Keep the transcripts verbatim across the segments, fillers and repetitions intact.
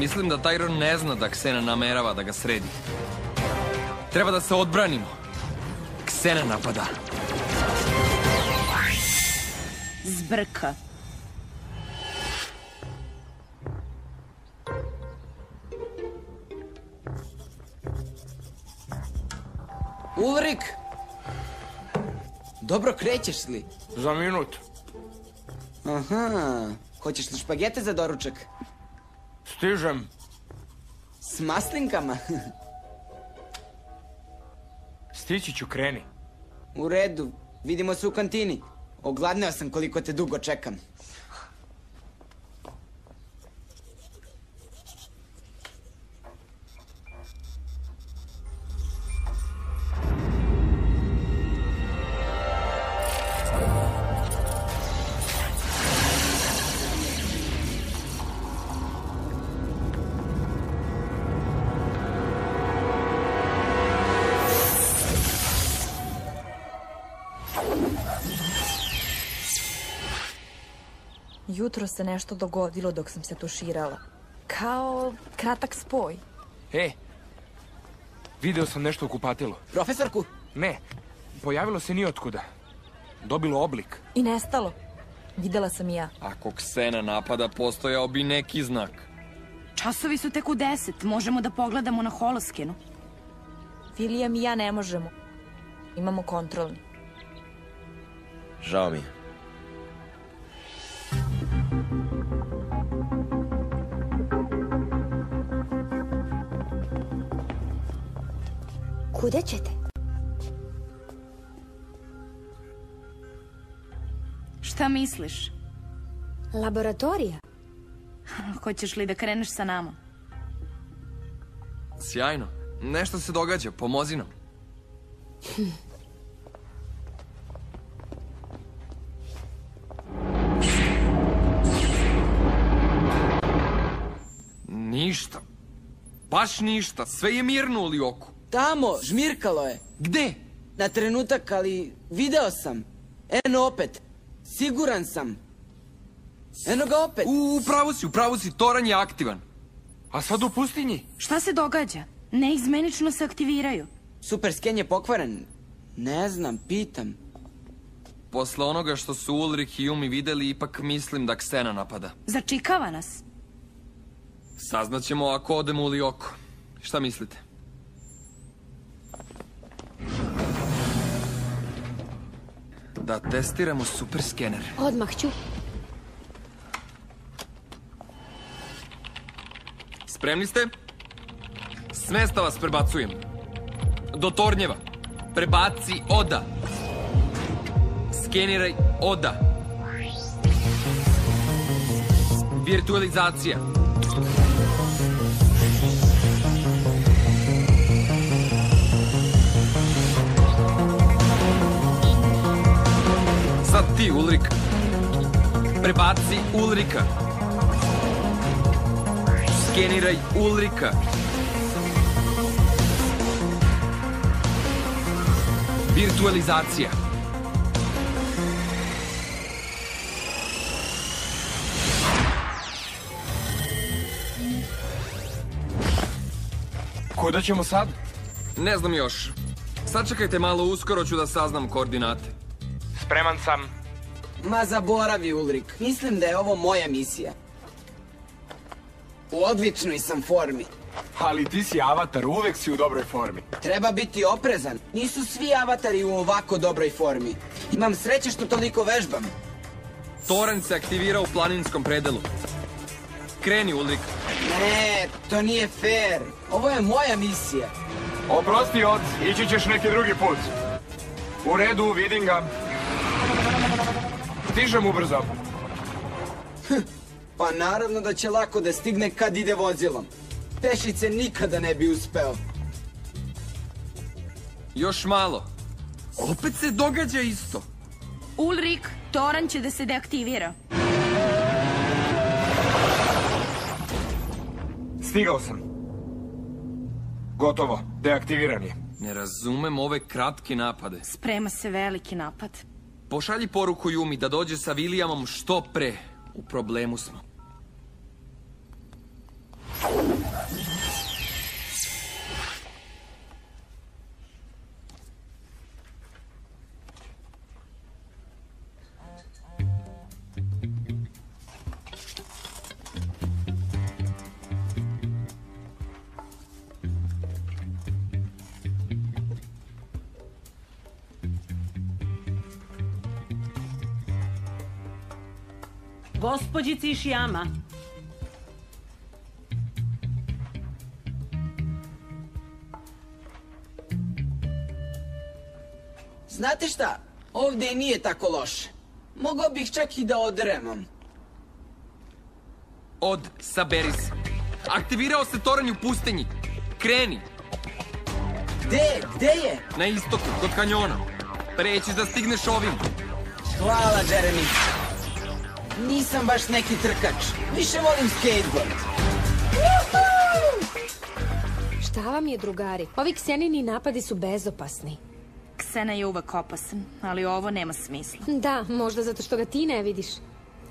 Mislim da Tyron ne zna da Ksena namerava da ga sredi. Treba da se odbranimo. Ksena napada. Zbrka. Ulrich! Dobro krećeš li? Za minut. Aha, hoćeš li špagete za doručak? Stižem. S maslinkama? Stići ću, kreni. U redu, vidimo se u kantini. Ogladneo sam koliko te dugo čekam. Jutro se nešto dogodilo dok sam se tuširala. Kao kratak spoj. E, video sam nešto u kupatilu. Profesorku? Ne, pojavilo se nijotkuda. Dobilo oblik. I nestalo. Videla sam i ja. Ako Ksena napada, postojao bi neki znak. Časovi su tek u deset. Možemo da pogledamo na holoskenu. William i ja ne možemo. Imamo kontrolni. Žao mi je. Kuda ćete? Šta misliš? Laboratorija. Hoćeš li da kreneš sa nama? Sjajno. Nešto se događa. Pomozi nam. Ništa. Baš ništa. Sve je mirno u Lyoku. Tamo, žmirkalo je. Gde? Na trenutak, ali video sam. Eno opet. Siguran sam. Eno ga opet. U, pravo si, pravo si. Toran je aktivan. A sad u pustinji? Šta se događa? Neizmenično se aktiviraju. Super sken je pokvaren. Ne znam, pitam. Posle onoga što su Ulrich i Yumi videli, ipak mislim da Ksena napada. Začikava nas. Saznaćemo ako odemo u Lyoko. Šta mislite? Da testiramo super skener. Odmah ću. Spremni ste? S mesta vas prebacujem. Do tornjeva. Prebaci Oda. Skeniraj Oda. Virtualizacija. Sad ti, Ulrich. Prebaci Ulricha. Skeniraj Ulricha. Virtualizacija. Kuda ćemo sad? Ne znam još. Sačekajte malo, uskoro ću da saznam koordinate. Spreman sam. Ma zaboravi, Ulrich. Mislim da je ovo moja misija. U odličnoj sam formi. Ali ti si avatar, uvek si u dobroj formi. Treba biti oprezan. Nisu svi avatari u ovako dobroj formi. Imam sreće što toliko vežbam. Toran se aktivira u planinskom predelu. Kreni, Ulrich. Ne, to nije fair. Ovo je moja misija. Oprosti, Odd, ići ćeš neki drugi put. U redu, vidim ga. Stižem ubrzo. Pa naravno da će lako da stigne kad ide vozilom. Pešice nikada ne bi uspeo. Još malo. Opet se događa isto. Ulrich, Toran će da se deaktivira. Stigao sam. Gotovo, deaktiviran je. Ne razumem ove kratke napade. Sprema se veliki napad. Pošalji poruku Yumi da dođe sa Williamom što pre. U problemu smo. Gospođici Šijama. Znate šta? Ovdje nije tako loše. Mogao bih čak i da odremam. Od, saberi se. Aktivirao se toranj u pustinji. Kreni. Gde? Gde je? Na istoku, kod kanjona. Preći da stigneš ovim. Hvala, Jeremy. Nisam baš neki trkač. Više volim skateboard. Šta vam je, drugari? Ovi Ksenini napadi su bezopasni. Ksena je uvek opasan, ali ovo nema smisla. Da, možda zato što ga ti ne vidiš.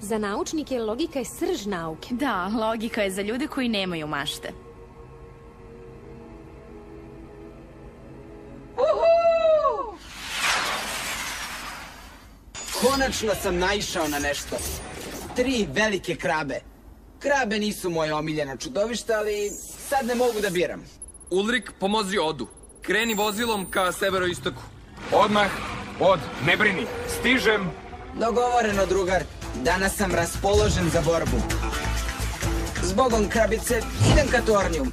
Za naučnike logika je srž nauke. Da, logika je za ljude koji nemaju mašte. Konačno sam naišao na nešto. Tri velike krabe. Krabe nisu moje omiljena čudovišta, ali sad ne mogu da biram. Ulrich, pomozi Odu. Kreni vozilom ka severoistoku. Odmah, Od, ne brini. Stižem. Dogovoreno, drugar. Danas sam raspoložen za borbu. Zbogom krabice, idem ka tornjum.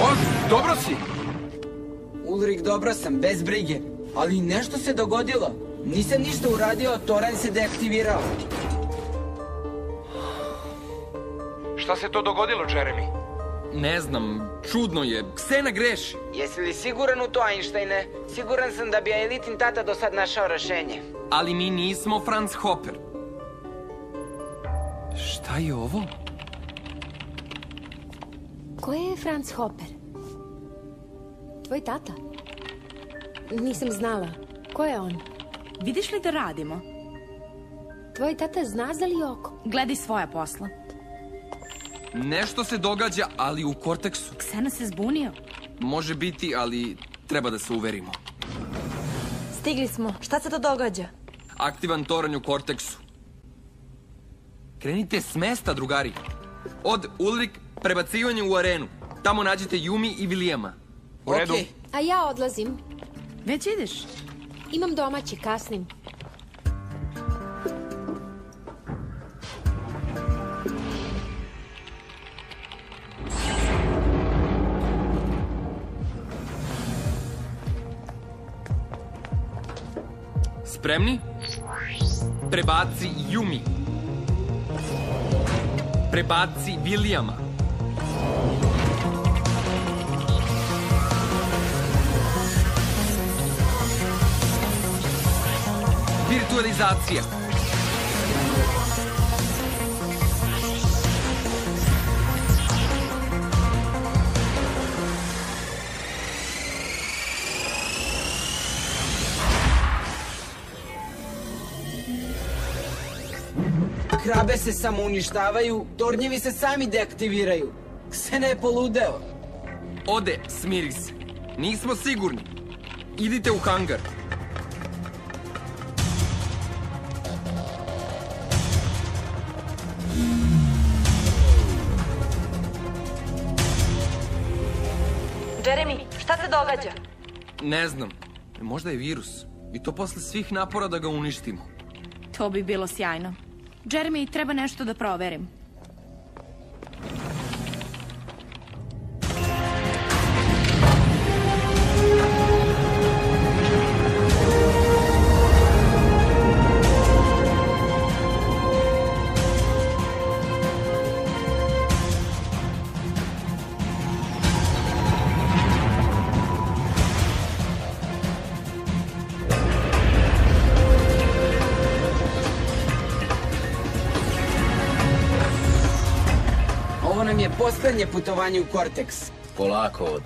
Od, dobro si? Ulrich, dobro sam, bez brige. Ali nešto se dogodilo. Nisam ništa uradio, toranj se deaktivirao. Šta se to dogodilo, Jeremy? Ne znam, čudno je. Ksena greši. Jesi li siguran u to, Einsteine? Siguran sam da bi Elitin tata do sad našao rešenje. Ali mi nismo Franz Hopper. Šta je ovo? Ko je Franz Hopper? Tvoj tata? Nisam znala. Ko je on? Vidiš li da radimo? Tvoj tata zna za Lyoko. Gledaj svoja posla. Nešto se događa, ali u Cortexu. Ksena se zbunio. Može biti, ali treba da se uverimo. Stigli smo. Šta se to događa? Aktivan toranj u Cortexu. Krenite s mesta, drugari. Od, Ulrich, prebacivanje u arenu. Tamo nađete Yumi i Williama. U redu. A ja odlazim. Već ideš? Imam domaći, kasnim. Spremni? Prebaci Yumi. Prebaci Williama. Virtualizacija. Krabe se samo uništavaju, tornjevi se sami deaktiviraju. Ksena je poludeo. Ode, smiri se. Nismo sigurni. Idite u hangar. Jeremy, šta se događa? Ne znam. Možda je virus. I to posle svih napora da ga uništimo. To bi bilo sjajno. Jeremy, treba nešto da proverim. Poslednje putovanje u Cortex. Polako, Od.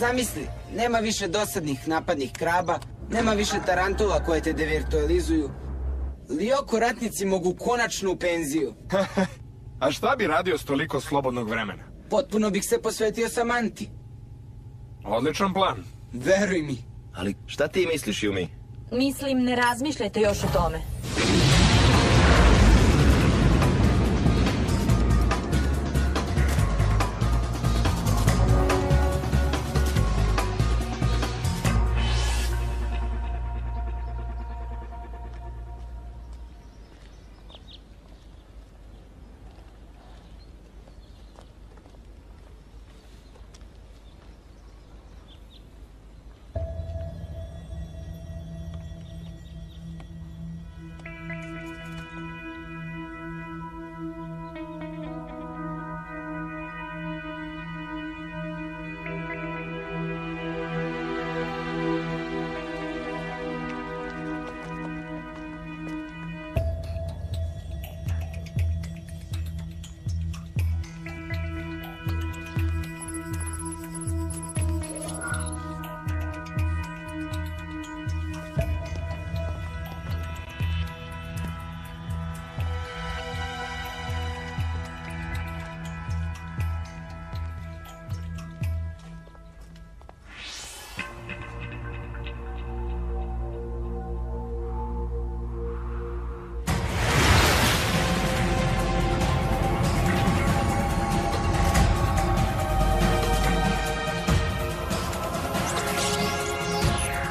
Zamisli, nema više dosadnih napadnih kraba, nema više tarantula koje te devirtualizuju. Lyoko ratnici mogu konačno u penziju. A šta bi radio s toliko slobodnog vremena? Potpuno bih se posvetio Samanti. Odličan plan. Veruj mi. Ali šta ti misliš, Yumi? Mislim, ne razmišljajte još o tome.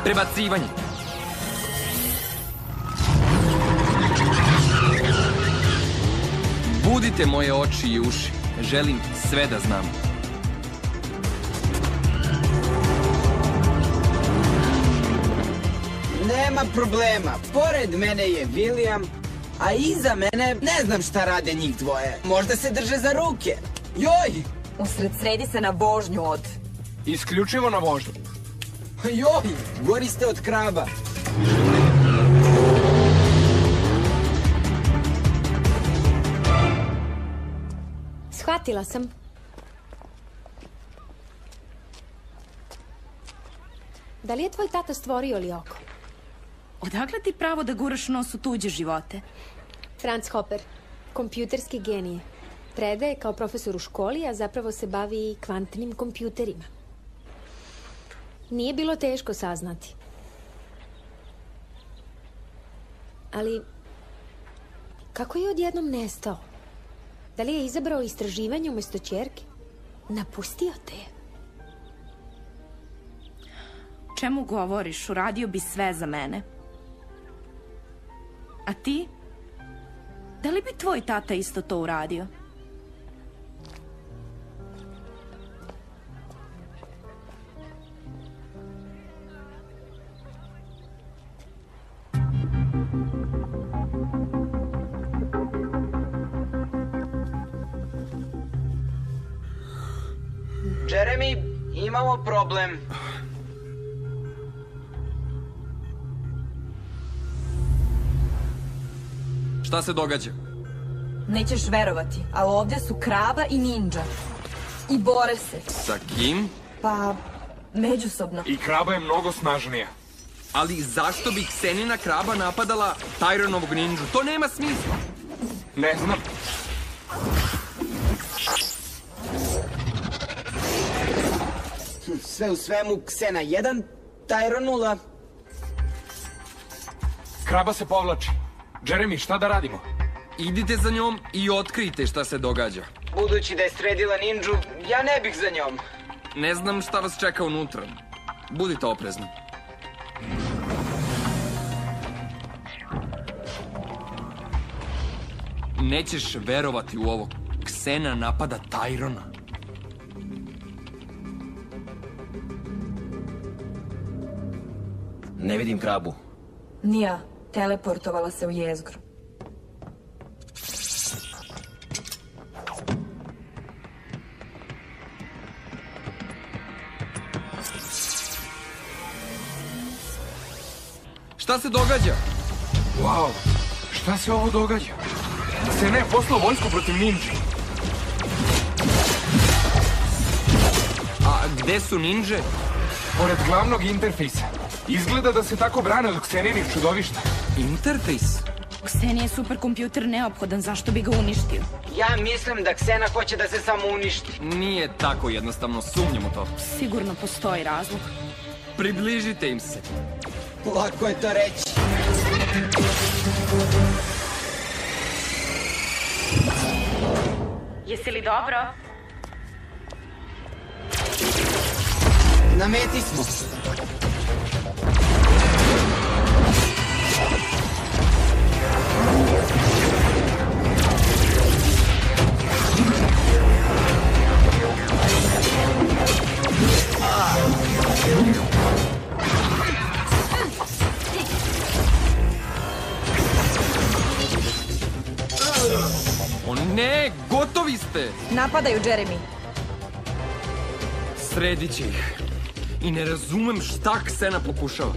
Prebacivanje. Budite moje oči i uši. Želim sve da znam. Nema problema. Pored mene je William, a iza mene ne znam šta rade njih dvoje. Možda se drže za ruke. Joj! Usred sredi se na vožnju, Odd. Isključivo na vožnju. Joj, gori ste od kraba. Shvatila sam. Da li je tvoj tata stvorio Lyoko? Odakle ti pravo da guraš nos u tuđe živote? Franz Hopper, kompjuterski genije. Predaje kao profesor u školi, a zapravo se bavi kvantnim kompjuterima. Nije bilo teško saznati. Ali, kako je odjednom nestao? Da li je izabrao istraživanje umjesto ćerke? Napustio te je. Čemu govoriš? Uradio bi sve za mene. A ti? Da li bi tvoj tata isto to uradio? Jeremy, imamo problem. Šta se događa? Nećeš verovati, ali ovdje su kraba i ninja. I bore se. Sa kim? Pa, međusobno. I kraba je mnogo snažnija. Ali zašto bi Ksenina kraba napadala Tyronovog ninju? To nema smisla. Ne znam. Sve u svemu, Ksena jedan, Tyron nula. Kraba se povlači. Jeremy, šta da radimo? Idite za njom i otkrijte šta se događa. Budući da je sredila ninju, ja ne bih za njom. Ne znam šta vas čeka unutra. Budite oprezni. Nećeš verovati u ovo. Ksena napada Tyrona. Ne vidim krabu. Nija, teleportovala se u jezgru. Šta se događa? Wow, šta se ovo događa? Ksena je poslao vojsku protiv ninja. A gde su ninje? Pored glavnog interfejsa. Izgleda da se tako brane od Kseninih čudovišta. Interfejs? Kseni je superkompjuter neophodan, zašto bi ga uništio? Ja mislim da Ksena hoće da se samo uništi. Nije tako jednostavno, sumnjam u to. Sigurno postoji razlog. Približite im se. Lako je to reći. Jesi li dobro? Na meti smo. O ne, gotovi ste! Napadaju, Jeremy. Sredit će ih. I ne razumem šta Ksena pokušava.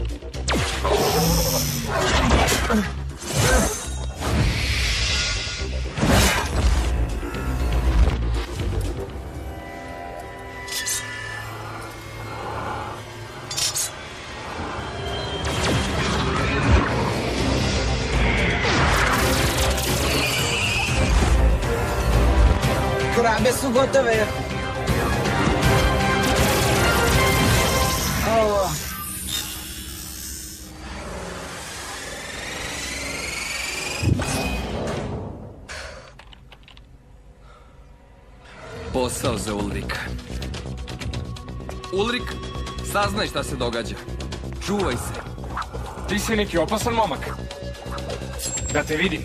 Krabe su gotove. Posao za Ulricha. Ulrich, saznaj šta se događa. Čuvaj se. Ti si neki opasan momak. Da te vidim.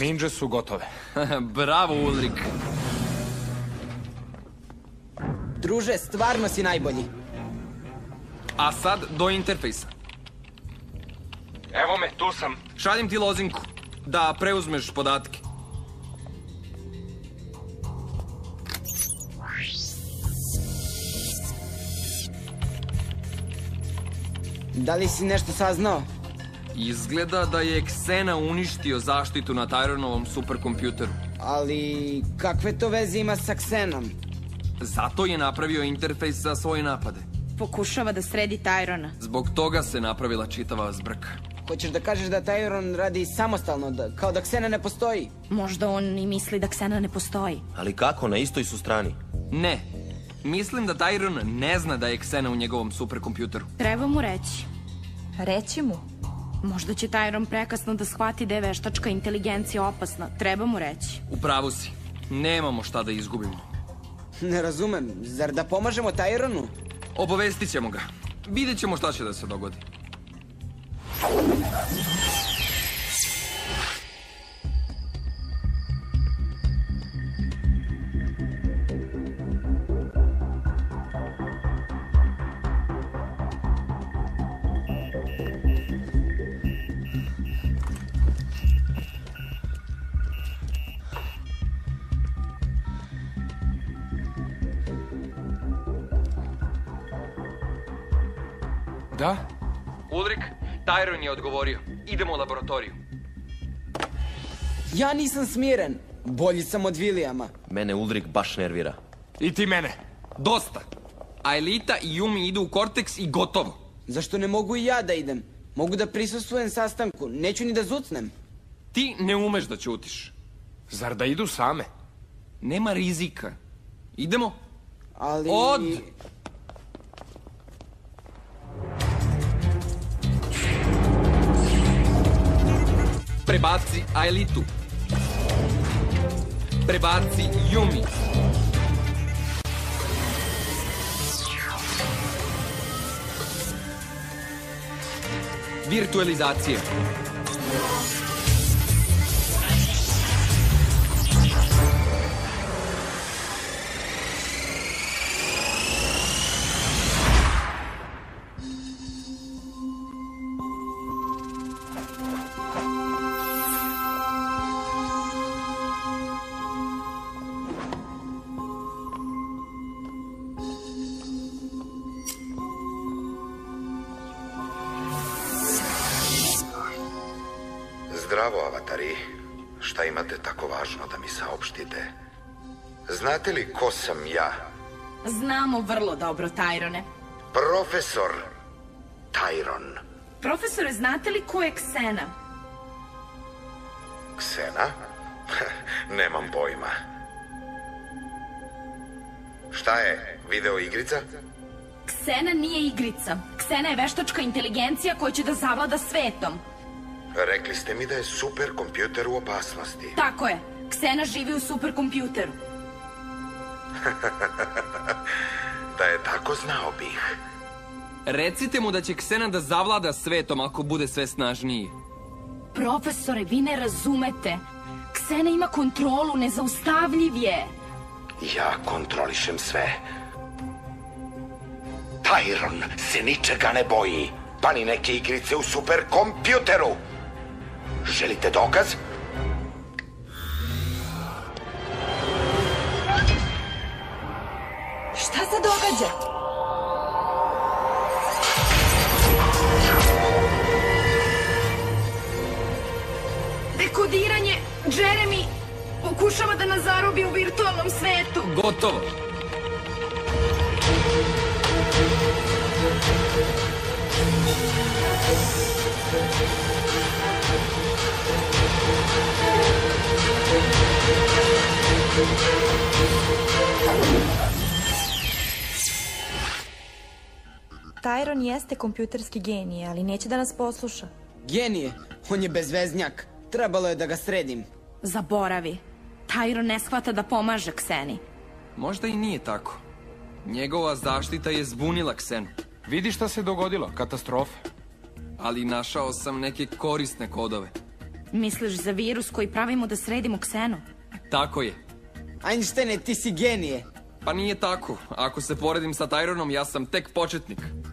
Ninđe su gotove. Bravo, Ulrich. Druže, stvarno si najbolji. A sad do interfejsa. Evo me, tu sam. Šaljem ti lozinku da preuzmeš podatke. Da li si nešto saznao? Izgleda da je Ksena uništio zaštitu na Tyronovom superkompjuteru. Ali kakve to veze ima sa Ksenom? Zato je napravio interfejs za svoje napade. Pokušava da sredi Tyrona. Zbog toga se napravila čitava zbrka. Hoćeš da kažeš da Tyron radi samostalno, da, kao da Ksena ne postoji? Možda on i misli da Ksena ne postoji. Ali kako, na istoj su strani? Ne, mislim da Tyron ne zna da je Ksena u njegovom superkompjuteru. Treba mu reći. Reći mu? Možda će Tyron prekasno da shvati da je veštačka inteligencija opasna. Treba mu reći. U pravu si, nemamo šta da izgubimo. Ne razumem, zar da pomažemo Tyronu? Obavestit ćemo ga. Vidjet ćemo šta će da se dogodi. Da? Ulrich, Tyron je odgovorio. Idemo u laboratoriju. Ja nisam smiren. Bolji sam od Williama. Mene Ulrich baš nervira. I ti mene. Dosta. A Elita i Yumi idu u Cortex i gotovo. Zašto ne mogu i ja da idem? Mogu da prisustvujem sastanku. Neću ni da zucnem. Ti ne umeš da ćutiš. Zar da idu same? Nema rizika. Idemo? Ali... Od... Prebaci Aelitu. Prebaci Yumi. Virtualizacije. Bravo, avatari. Šta imate tako važno da mi saopštite? Znate li ko sam ja? Znamo vrlo dobro, Tyrone. Profesor Tyron. Profesore, znate li ko je Ksena? Ksena? Nemam pojma. Šta je, video igrica? Ksena nije igrica. Ksena je veštačka inteligencija koja će da zavlada svetom. Rekli ste mi da je superkompjuter u opasnosti. Tako je. Ksena živi u superkompjuteru. Da je tako, znao bih. Recite mu da će Ksena da zavlada svetom ako bude sve snažniji. Profesore, vi ne razumete. Ksena ima kontrolu, nezaustavljiv je. Ja kontrolišem sve. Tyron se ničega ne boji, pa ni neke igrice u superkompjuteru. Želite dokaz? Šta se događa? Dekodiranje, Jeremy pokušava da nas zarobi u virtualnom svetu. Gotovo. Tyron jeste kompjuterski genije, ali neće da nas posluša. Genije? On je bezveznjak. Trebalo je da ga sredim. Zaboravi. Tyron ne shvata da pomaže Kseni. Možda i nije tako. Njegova zaštita je zbunila Ksenu. Vidi šta se dogodilo, katastrofe. Ali našao sam neke korisne kodove. Misliš za virus koji pravimo da sredimo Ksenu? Tako je. Einsteine, ti si genije. Pa nije tako. Ako se poredim sa Tyronom, ja sam tek početnik.